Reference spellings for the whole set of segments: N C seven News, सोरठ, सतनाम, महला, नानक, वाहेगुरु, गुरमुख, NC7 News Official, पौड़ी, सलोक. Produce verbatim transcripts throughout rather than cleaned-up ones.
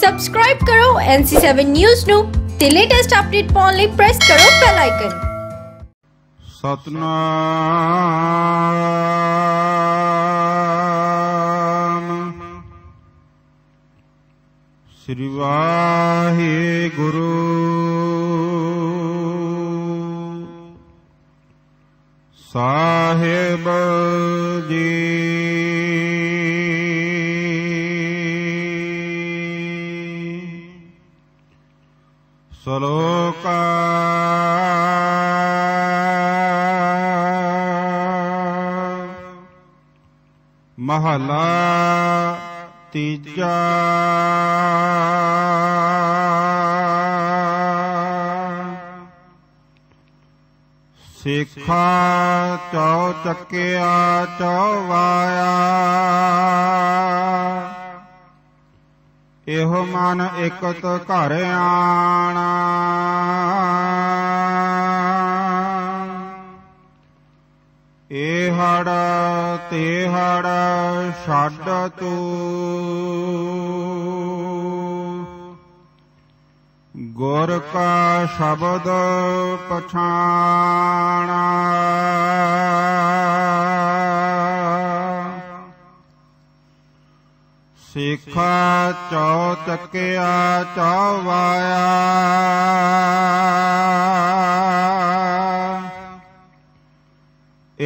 Subscribe करो N C seven news नु ते लेटेस्ट अपडेट पाउण लई प्रेस करो बेल आइकन। सतनाम श्री वाहेगुरु। साहेब जी सलोका महला तीजा। सिखा चौ चकिया चौवाया एहो मन एकत घर आना। एहड़ तेहड़ छड तू गुर का शब्द पछाना। सिखा चौ चकिया चौवाया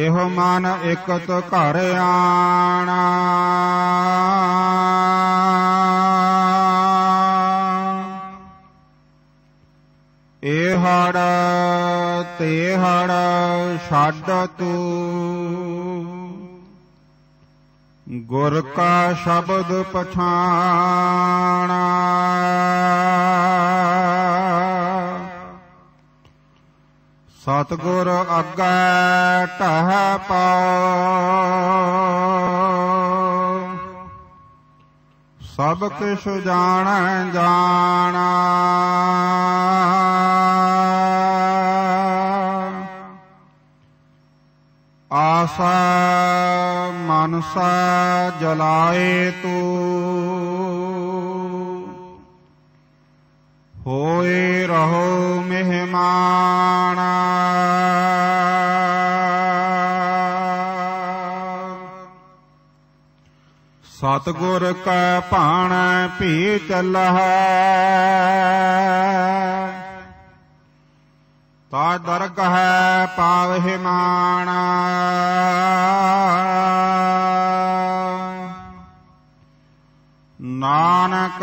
एहो मन एकत घर आना। एहड़ तेहड़ छड तू गुर का शब्द पछाना। सतगुर अग्गै टह पाओ सब किश जान जाना। आसा मनसा जलाए तू होए रहो मेहमान। सतगुर का पान पी चलह ता दरगाह पावहि माना। नानक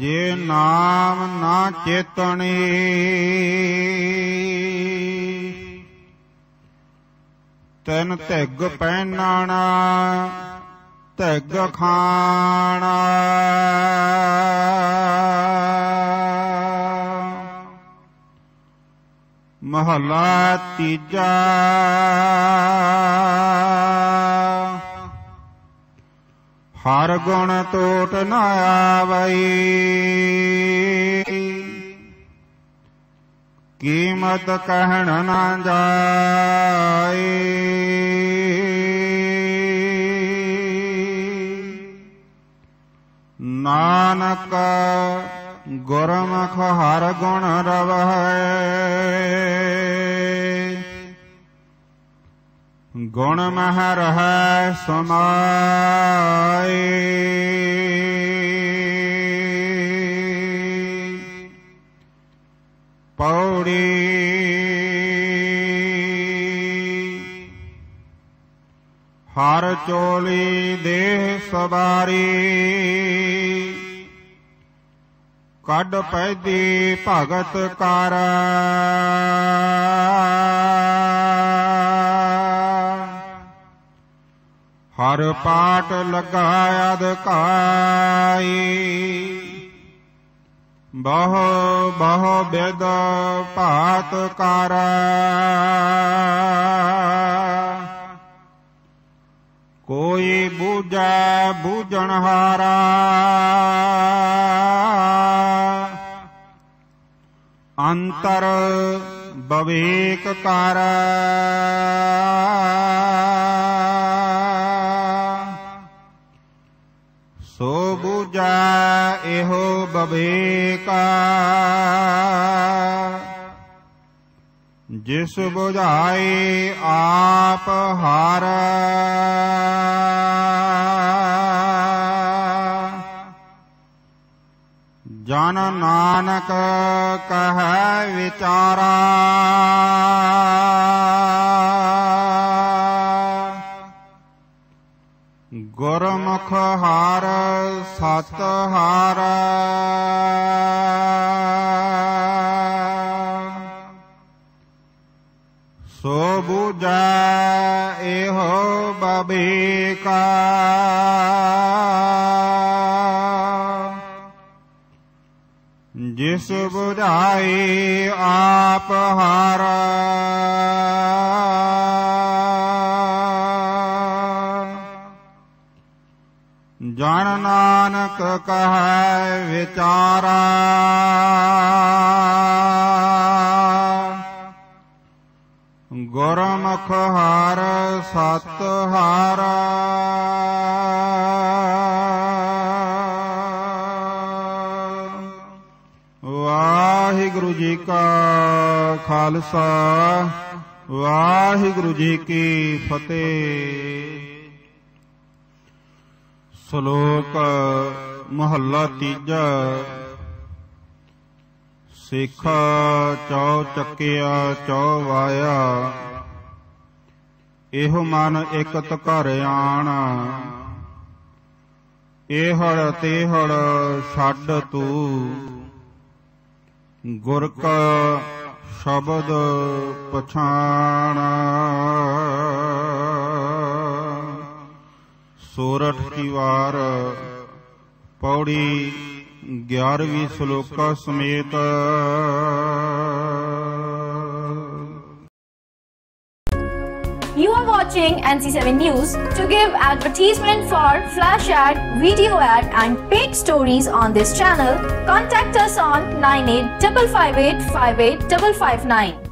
जे नाम ना चेतनी तन धिग पहनाना धिग खाना। महला तीजा हर गुण तोट न आवई कीमत कहन न जाई। नानक गुरमुख हर गुण रवै गुण मह रहै समाए। पौड़ी हर चोली देह सवारी कड पैदी भगत कर। हर पाठ लगाया दकाई बहो बहो बेद पात कर। कोई बूझै बूझनहारा अंतर विवेक कर। सो बूझै इहो बभेका। जिस बुझाए आप हार, जन नानक कह विचारा। गुरमुख हार सत हार, सो बुझै एहो बभेका। जिस बुझाए आप हार, जन नानक कहै विचारा। गुरमुख हार सत हार, वाहिगुरु जी का खालसा वाहिगुरु जी की फतेह। श्लोक महला तीजा। सेखा चौ चकिया चौ वाया, एहो मन एकत कर आना। एहड़ तेहड़ छड तू, गुर का शब्द पछाना। सोरठ की वार पौड़ी ग्यारहवीं श्लोका समेत। You are watching N C seven News. To give advertisement for flash ad, video ad and paid stories on this channel, contact us on nine eight five five eight five eight five five nine.